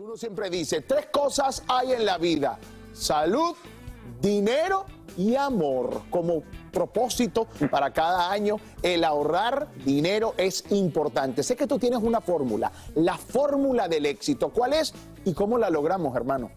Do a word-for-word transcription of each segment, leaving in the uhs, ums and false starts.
Uno siempre dice, tres cosas hay en la vida: salud, dinero y amor. Como propósito para cada año, el ahorrar dinero es importante. Sé que tú tienes una fórmula, la fórmula del éxito. ¿Cuál es y cómo la logramos, hermano?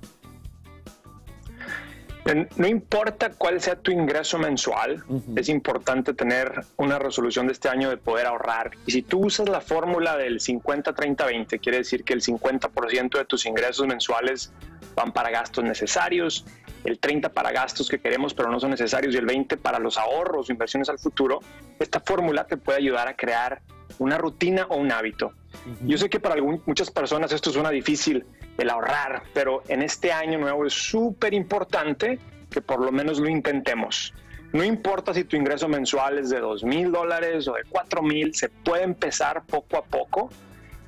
No importa cuál sea tu ingreso mensual, uh-huh. es importante tener una resolución de este año de poder ahorrar. Y si tú usas la fórmula del cincuenta treinta veinte, quiere decir que el cincuenta por ciento de tus ingresos mensuales van para gastos necesarios, el treinta por ciento para gastos que queremos pero no son necesarios y el veinte por ciento para los ahorros o inversiones al futuro, esta fórmula te puede ayudar a crear una rutina o un hábito. Uh-huh. Yo sé que para algún, muchas personas esto suena difícil, el ahorrar, pero en este año nuevo es súper importante que por lo menos lo intentemos. No importa si tu ingreso mensual es de dos mil dólares o de cuatro mil, se puede empezar poco a poco.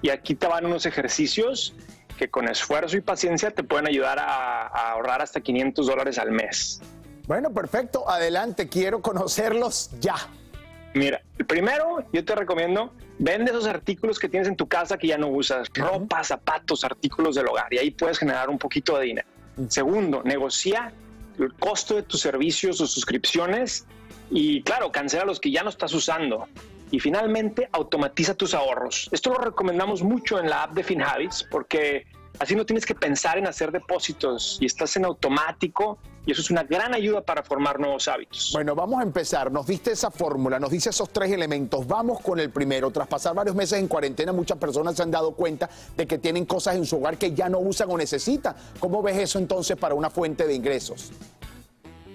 Y aquí te van unos ejercicios que con esfuerzo y paciencia te pueden ayudar a, a ahorrar hasta quinientos dólares al mes. Bueno, perfecto. Adelante, quiero conocerlos ya. Mira, primero yo te recomiendo, vende esos artículos que tienes en tu casa que ya no usas, uh-huh. ropa, zapatos, artículos del hogar, y ahí puedes generar un poquito de dinero. Uh-huh. Segundo, negocia el costo de tus servicios o suscripciones y, claro, cancela los que ya no estás usando. Y finalmente, automatiza tus ahorros. Esto lo recomendamos mucho en la app de Finhabits porque así no tienes que pensar en hacer depósitos y estás en automático. Y eso es una gran ayuda para formar nuevos hábitos. Bueno, vamos a empezar. Nos diste esa fórmula, nos dice esos tres elementos. Vamos con el primero. Tras pasar varios meses en cuarentena, muchas personas se han dado cuenta de que tienen cosas en su hogar que ya no usan o necesitan. ¿Cómo ves eso entonces para una fuente de ingresos?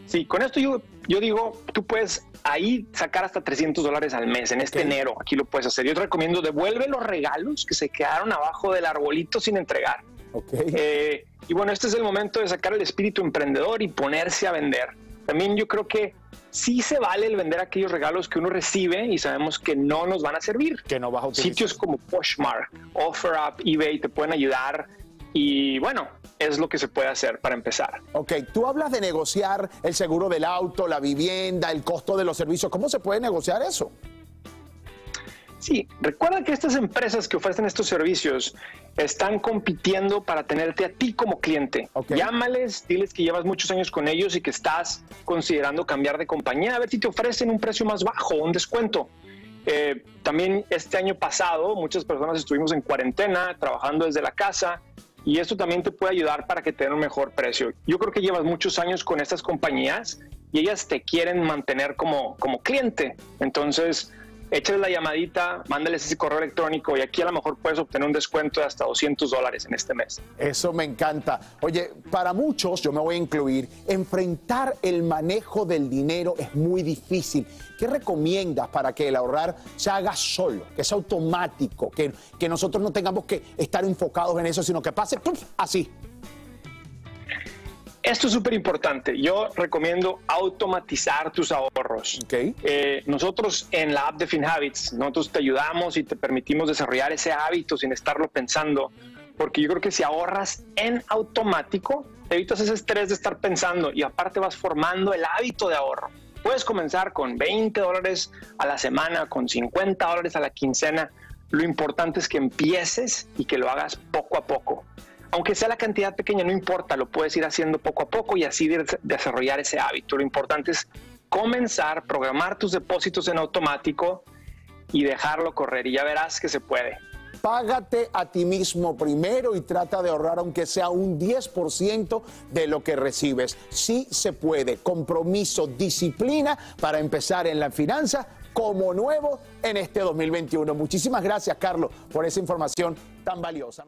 Sí, con esto yo, yo digo, tú puedes ahí sacar hasta trescientos dólares al mes en este okay. enero. Aquí lo puedes hacer. Yo te recomiendo, devuelve los regalos que se quedaron abajo del arbolito sin entregar. Okay. Eh, y bueno, este es el momento de sacar el espíritu emprendedor y ponerse a vender. También yo creo que sí se vale el vender aquellos regalos que uno recibe y sabemos que no nos van a servir. Que no vas a utilizar. Sitios como Poshmark, OfferUp, eBay te pueden ayudar y bueno, es lo que se puede hacer para empezar. Ok, tú hablas de negociar el seguro del auto, la vivienda, el costo de los servicios. ¿Cómo se puede negociar eso? Sí, recuerda que estas empresas que ofrecen estos servicios están compitiendo para tenerte a ti como cliente. Okay. Llámales, diles que llevas muchos años con ellos y que estás considerando cambiar de compañía, a ver si te ofrecen un precio más bajo, un descuento. Eh, también este año pasado muchas personas estuvimos en cuarentena, trabajando desde la casa y esto también te puede ayudar para que te den un mejor precio. Yo creo que llevas muchos años con estas compañías y ellas te quieren mantener como, como cliente. Entonces, échales la llamadita, mándales ese correo electrónico y aquí a lo mejor puedes obtener un descuento de hasta doscientos dólares en este mes. Eso me encanta. Oye, para muchos, yo me voy a incluir, enfrentar el manejo del dinero es muy difícil. ¿Qué recomiendas para que el ahorrar se haga solo, que sea automático, que, que nosotros no tengamos que estar enfocados en eso, sino que pase ¡pum!, así? Esto es súper importante. Yo recomiendo automatizar tus ahorros. Okay. Eh, nosotros en la app de Finhabits, nosotros te ayudamos y te permitimos desarrollar ese hábito sin estarlo pensando, porque yo creo que si ahorras en automático, te evitas ese estrés de estar pensando y aparte vas formando el hábito de ahorro. Puedes comenzar con veinte dólares a la semana, con cincuenta dólares a la quincena. Lo importante es que empieces y que lo hagas poco a poco. Aunque sea la cantidad pequeña, no importa, lo puedes ir haciendo poco a poco y así de desarrollar ese hábito. Lo importante es comenzar, programar tus depósitos en automático y dejarlo correr. Y ya verás que se puede. Págate a ti mismo primero y trata de ahorrar aunque sea un diez por ciento de lo que recibes. Sí se puede. Compromiso, disciplina para empezar en la finanza como nuevo en este dos mil veintiuno. Muchísimas gracias, Carlos, por esa información tan valiosa.